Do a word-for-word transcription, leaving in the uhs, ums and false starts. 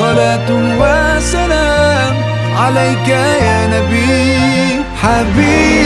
صلاة وسلام عليك يا نبي حبيبي.